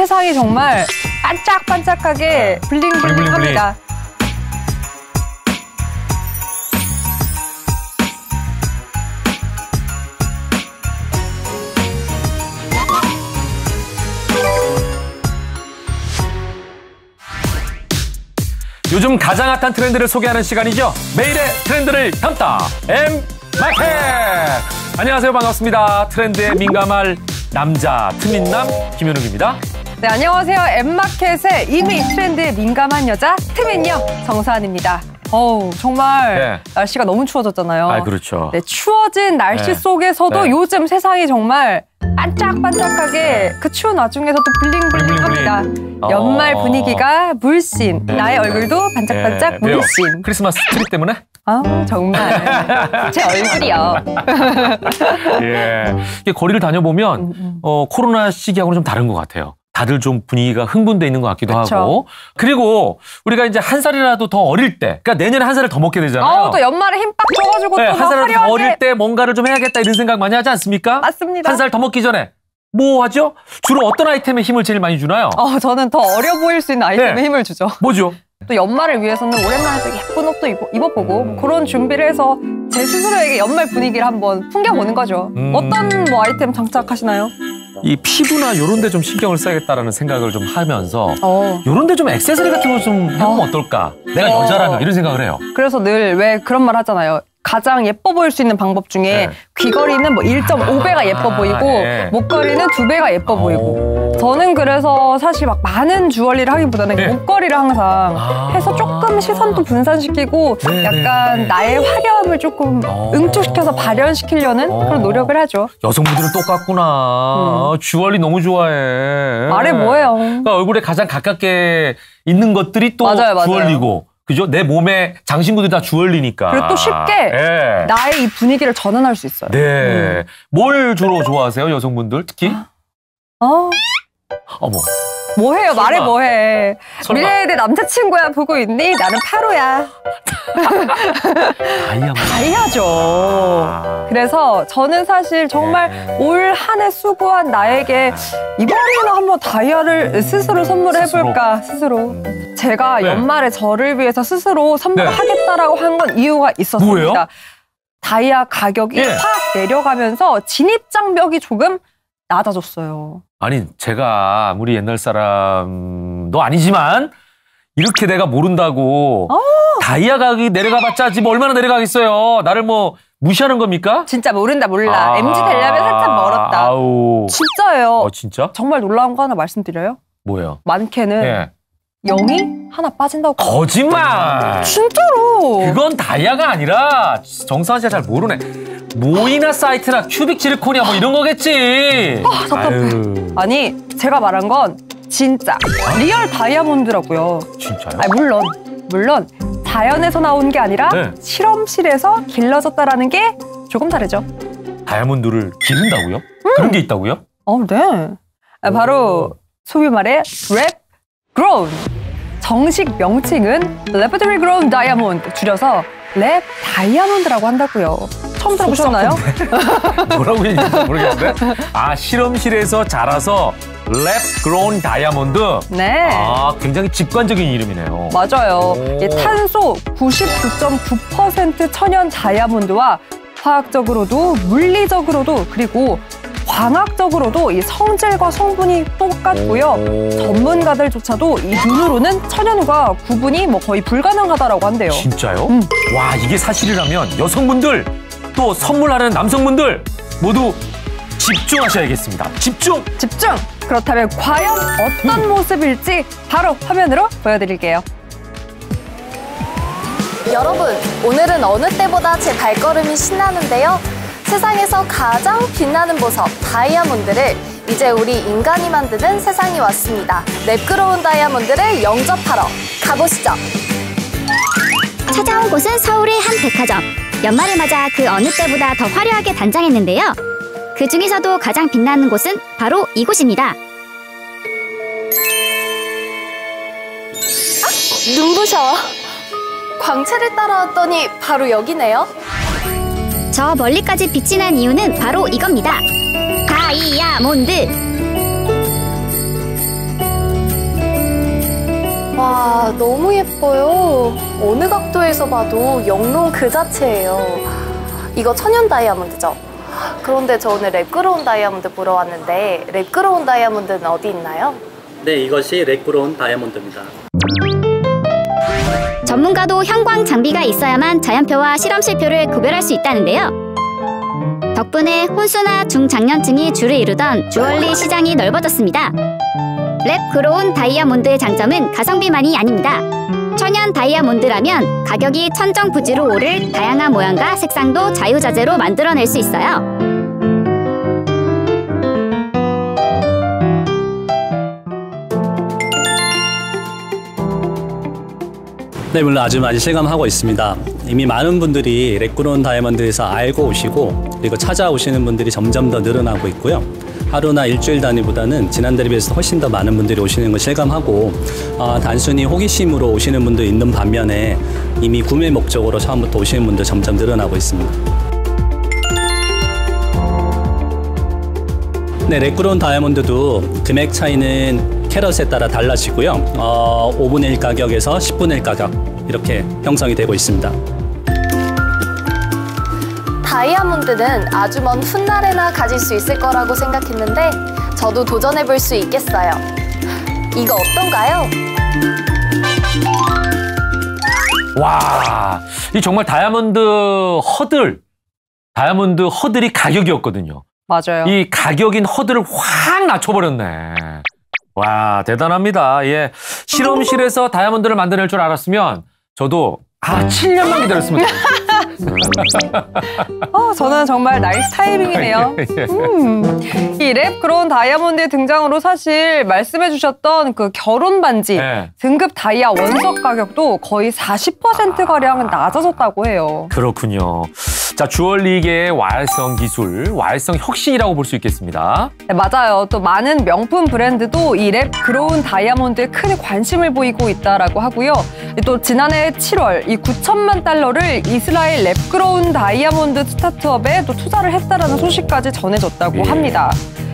세상이 정말 반짝반짝하게 블링블링합니다. 요즘 가장 핫한 트렌드를 소개하는 시간이죠. 매일의 트렌드를 담다 M마켓. 안녕하세요, 반갑습니다. 트렌드에 민감할 남자 트민남 김현욱입니다. 네, 안녕하세요. M마켓의 이미 트렌드에 민감한 여자 트민녀 정서한입니다. 어우, 정말 네. 날씨가 너무 추워졌잖아요. 아, 그렇죠. 네, 추워진 날씨 네. 속에서도 네. 요즘 세상이 정말 반짝반짝하게 그 추운 와중에서도 블링블링합니다. 블링. 연말 분위기가 물씬, 네. 나의 얼굴도 반짝반짝 네. 물씬. 크리스마스 트리 때문에? 아, 정말. 제 얼굴이요. 예. 이게 거리를 다녀보면 코로나 시기하고는 좀 다른 것 같아요. 다들 좀 분위기가 흥분돼 있는 것 같기도 그쵸. 하고. 그리고 우리가 이제 한 살이라도 더 어릴 때, 그러니까 내년에 한 살을 더 먹게 되잖아요. 또 연말에 힘빡 줘가지고 네, 또 한 살이라도 화려하게... 더 어릴 때 뭔가를 좀 해야겠다 이런 생각 많이 하지 않습니까? 맞습니다. 한 살 더 먹기 전에 뭐 하죠? 주로 어떤 아이템에 힘을 제일 많이 주나요? 저는 더 어려 보일 수 있는 아이템에 네. 힘을 주죠. 뭐죠? 또 연말을 위해서는 오랜만에 또 예쁜 옷도 입어보고 그런 준비를 해서 제 스스로에게 연말 분위기를 한번 풍겨보는 거죠. 어떤 뭐 아이템 장착하시나요? 이 피부나 요런 데 좀 신경을 써야겠다라는 생각을 좀 하면서 요런 데 좀 액세서리 같은 걸 좀 해보면 어떨까? 내가 여자라면 이런 생각을 해요. 그래서 늘 왜 그런 말 하잖아요. 가장 예뻐 보일 수 있는 방법 중에 네. 귀걸이는 뭐 1.5배가 예뻐 보이고 네. 목걸이는 2배가 예뻐 보이고 저는 그래서 사실 막 많은 주얼리를 하기보다는 네. 목걸이를 항상 해서 조금 시선도 분산시키고 네. 약간 네. 나의 화려함을 조금 응축시켜서 발현시키려는 그런 노력을 하죠. 여성분들은 똑같구나. 주얼리 너무 좋아해. 말해 뭐예요. 그러니까 얼굴에 가장 가깝게 있는 것들이 또 맞아요. 주얼리고. 그죠? 내 몸에 장신구들이 다 주얼리니까. 그리고 또 쉽게 네. 나의 이 분위기를 전환할 수 있어요. 네. 뭘 주로 좋아하세요, 여성분들 특히? 어머. 뭐 해요? 설마. 말해 뭐 해. 미래에 내 남자친구야 보고 있니? 나는 파로야. 다이아죠. 그래서 저는 사실 정말 올 한 해 수고한 나에게 이번에는 한번 다이아를 스스로 선물해볼까, 스스로. 제가 네. 연말에 저를 위해서 스스로 선물하겠다라고 네. 한 건 이유가 있었습니다. 뭐예요? 다이아 가격이 네. 확 내려가면서 진입장벽이 조금 낮아졌어요. 아니, 제가 아무리 옛날 사람도 아니지만 이렇게 내가 모른다고 다이아 가격이 내려가봤자지 뭐 얼마나 내려가겠어요. 나를 뭐 무시하는 겁니까? 진짜 모른다, 몰라. MZ 되려면 살짝 멀었다. 아우. 진짜예요. 진짜? 정말 놀라운 거 하나 말씀드려요? 뭐예요? 많게는 네. 0이 하나 빠진다고. 거짓말! 진짜로! 그건 다이아가 아니라 정서한 씨가 잘 모르네. 모이나 사이트나 큐빅 실리콘이야 뭐 이런 거겠지. 답답해. 아니, 제가 말한 건 진짜 리얼 다이아몬드라고요. 진짜요? 아니, 물론 자연에서 나온 게 아니라 네. 실험실에서 길러졌다라는 게 조금 다르죠. 다이아몬드를 기른다고요? 그런 게 있다고요? 네. 바로 소위 말해 랩 그로운. 정식 명칭은 Laboratory Grown Diamond, 줄여서 랩 다이아몬드라고 한다고요. 처음 들어보셨나요? 뭐라고 했는지 모르겠는데. 실험실에서 자라서 랩 그로운 다이아몬드. 네. 굉장히 직관적인 이름이네요. 맞아요. 탄소 99.9% 천연 다이아몬드와 화학적으로도 물리적으로도 그리고 광학적으로도 이 성질과 성분이 똑같고요. 전문가들조차도 이 눈으로는 천연과 구분이 뭐 거의 불가능하다라고 한대요. 진짜요? 와, 이게 사실이라면 여성분들 또 선물하는 남성분들 모두 집중하셔야겠습니다. 집중! 집중! 그렇다면 과연 어떤 모습일지 바로 화면으로 보여드릴게요. 여러분, 오늘은 어느 때보다 제 발걸음이 신나는데요. 세상에서 가장 빛나는 보석, 다이아몬드를 이제 우리 인간이 만드는 세상이 왔습니다. 랩 그로운 다이아몬드를 영접하러 가보시죠. 찾아온 곳은 서울의 한 백화점. 연말을 맞아 그 어느 때보다 더 화려하게 단장했는데요. 그 중에서도 가장 빛나는 곳은 바로 이곳입니다. 눈부셔. 광채를 따라왔더니 바로 여기네요. 저 멀리까지 빛이 난 이유는 바로 이겁니다. 다이아몬드! 와, 너무 예뻐요. 어느 각도에서 봐도 영롱 그 자체예요. 이거 천연 다이아몬드죠? 그런데 저 오늘 랩 그로운 다이아몬드 보러 왔는데 랩 그로운 다이아몬드는 어디 있나요? 네, 이것이 랩 그로운 다이아몬드입니다. 전문가도 형광 장비가 있어야만 자연표와 실험실표를 구별할 수 있다는데요. 덕분에 혼수나 중장년층이 주를 이루던 주얼리 시장이 넓어졌습니다. 랩 그로운 다이아몬드의 장점은 가성비만이 아닙니다. 천연 다이아몬드라면 가격이 천정부지로 오를 다양한 모양과 색상도 자유자재로 만들어낼 수 있어요. 네, 물론 아주 많이 실감하고 있습니다. 이미 많은 분들이 랩 그로운 다이아몬드에서 알고 오시고 그리고 찾아오시는 분들이 점점 더 늘어나고 있고요. 하루나 일주일 단위보다는 지난달에 비해서 훨씬 더 많은 분들이 오시는 걸 실감하고 단순히 호기심으로 오시는 분도 있는 반면에 이미 구매 목적으로 처음부터 오시는 분도 점점 늘어나고 있습니다. 네, 랩 그로운 다이아몬드도 금액 차이는 캐럿에 따라 달라지고요. 5분의 1 가격에서 10분의 1 가격 이렇게 형성이 되고 있습니다. 다이아몬드는 아주 먼 훗날에나 가질 수 있을 거라고 생각했는데 저도 도전해 볼 수 있겠어요. 이거 어떤가요? 와, 이 정말 다이아몬드 허들이 가격이었거든요. 맞아요. 이 가격인 허들을 확 낮춰버렸네. 와, 대단합니다. 예, 실험실에서 다이아몬드를 만들어낼 줄 알았으면 저도 7년만 기다렸으면 좋겠어요. 저는 정말 나이스 타이밍이네요. 이 랩 그로운 다이아몬드의 등장으로 사실 말씀해 주셨던 그 결혼 반지, 네, 등급 다이아 원석 가격도 거의 40%가량 낮아졌다고 해요. 그렇군요. 자, 주얼리계의 와활성 기술, 와활성 혁신이라고 볼 수 있겠습니다. 네, 맞아요. 또 많은 명품 브랜드도 이 랩 그로운 다이아몬드에 큰 관심을 보이고 있다라고 하고요. 또 지난해 7월 이 9천만 달러를 이스라엘 랩 그로운 다이아몬드 스타트업에 또 투자를 했다라는 소식까지 전해졌다고 합니다.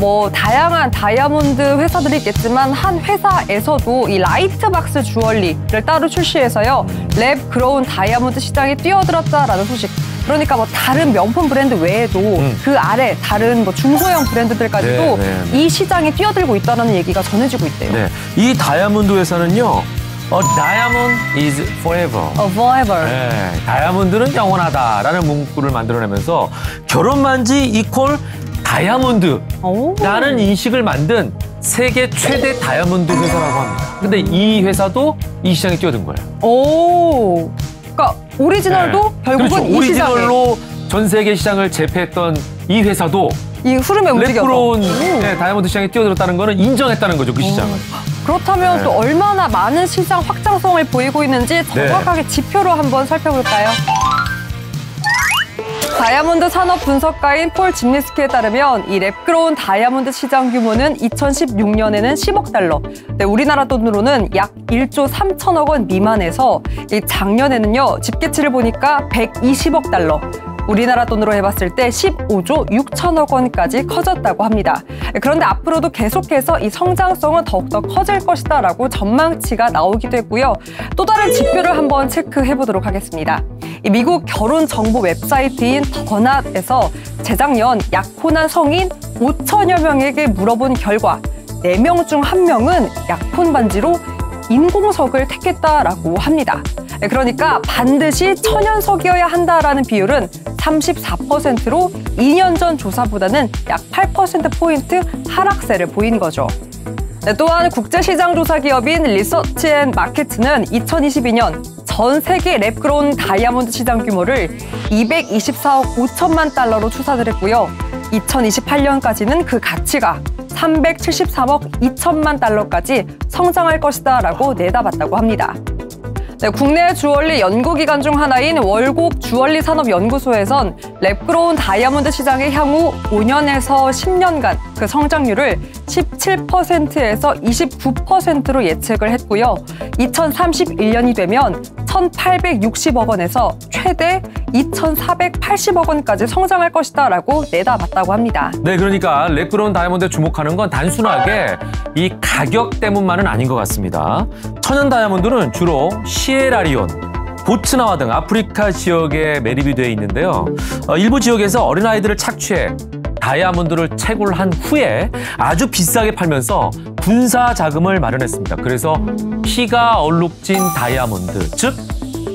뭐 다양한 다이아몬드 회사들이 있겠지만 한 회사에서도 이 라이트박스 주얼리를 따로 출시해서요, 랩 그로운 다이아몬드 시장에 뛰어들었다라는 소식. 그러니까 뭐 다른 명품 브랜드 외에도 그 아래 다른 뭐 중소형 브랜드들까지도 이 시장에 뛰어들고 있다는 얘기가 전해지고 있대요. 네. 이 다이아몬드 회사는요, A diamond is forever. Forever. 네, 다이아몬드는 영원하다라는 문구를 만들어내면서 결혼반지 이퀄 다이아몬드라는 인식을 만든 세계 최대 다이아몬드 회사라고 합니다. 근데 이 회사도 이 시장에 뛰어든 거예요. 오, 그러니까 오리지널도, 네, 결국은 그렇죠. 이 시장에. 오리지널로 전 세계 시장을 제패했던 이 회사도 이 흐름에 움직여서 랩 그로운 다이아몬드 시장에 뛰어들었다는 거는 인정했다는 거죠, 그 시장을. 그렇다면 또 얼마나 많은 시장 확장성을 보이고 있는지 정확하게 지표로 한번 살펴볼까요? 다이아몬드 산업 분석가인 폴 집리스키에 따르면 이 랩 그로운 다이아몬드 시장 규모는 2016년에는 10억 달러, 네, 우리나라 돈으로는 약 1조 3천억 원 미만에서 작년에는요, 집계치를 보니까 120억 달러, 우리나라 돈으로 해봤을 때 15조 6천억 원까지 커졌다고 합니다. 그런데 앞으로도 계속해서 이 성장성은 더욱더 커질 것이다라고 전망치가 나오기도 했고요. 또 다른 지표를 한번 체크해보도록 하겠습니다. 미국 결혼 정보 웹사이트인 더낫에서 재작년 약혼한 성인 5천여 명에게 물어본 결과 4명 중 1명은 약혼 반지로 인공석을 택했다라고 합니다. 그러니까 반드시 천연석이어야 한다라는 비율은 34%로 2년 전 조사보다는 약 8%포인트 하락세를 보인 거죠. 또한 국제시장 조사 기업인 리서치 앤 마켓은 2022년 전 세계 랩 그로운 다이아몬드 시장 규모를 224억 5천만 달러로 추산을 했고요. 2028년까지는 그 가치가 373억 2천만 달러까지 성장할 것이다라고 내다봤다고 합니다. 네, 국내 주얼리 연구기관 중 하나인 월곡 주얼리산업연구소에선 랩 그로운 다이아몬드 시장의 향후 5년에서 10년간 그 성장률을 17%에서 29%로 예측을 했고요. 2031년이 되면 1,860억 원에서 최대 2,480억 원까지 성장할 것이다 라고 내다봤다고 합니다. 네, 그러니까 랩 그로운 다이아몬드에 주목하는 건 단순하게 이 가격 때문만은 아닌 것 같습니다. 천연 다이아몬드는 주로 시에라리온, 보츠나와 등 아프리카 지역에 매립이 돼 있는데요. 일부 지역에서 어린아이들을 착취해 다이아몬드를 채굴한 후에 아주 비싸게 팔면서 군사 자금을 마련했습니다. 그래서 피가 얼룩진 다이아몬드, 즉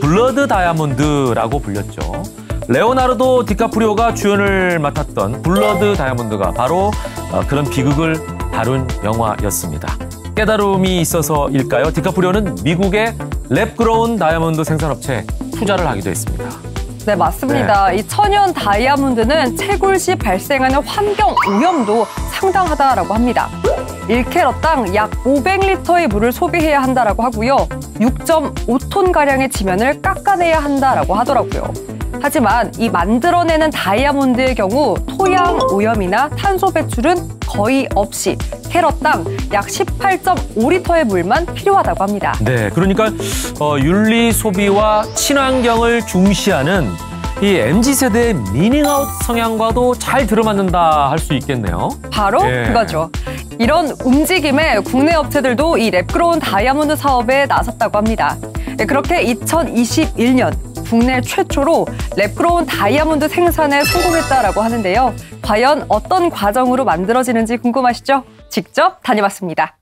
블러드 다이아몬드라고 불렸죠. 레오나르도 디카프리오가 주연을 맡았던 블러드 다이아몬드가 바로 그런 비극을 다룬 영화였습니다. 깨달음이 있어서일까요? 디카프리오는 미국의 랩 그로운 다이아몬드 생산업체에 투자를 하기도 했습니다. 네, 맞습니다. 네. 이 천연 다이아몬드는 채굴 시 발생하는 환경 오염도 상당하다라고 합니다. 1캐럿당 약 500리터의 물을 소비해야 한다라고 하고요. 6.5톤가량의 지면을 깎아내야 한다라고 하더라고요. 하지만 이 만들어내는 다이아몬드의 경우 토양 오염이나 탄소 배출은 거의 없이 캐럿당 약 18.5리터의 물만 필요하다고 합니다. 네, 그러니까 윤리 소비와 친환경을 중시하는 이 MZ세대의 미닝아웃 성향과도 잘 들어맞는다 할 수 있겠네요. 바로 예. 그거죠. 이런 움직임에 국내 업체들도 이 랩 그로운 다이아몬드 사업에 나섰다고 합니다. 네, 그렇게 2021년 국내 최초로 랩 그로운 다이아몬드 생산에 성공했다라고 하는데요. 과연 어떤 과정으로 만들어지는지 궁금하시죠? 직접 다녀봤습니다.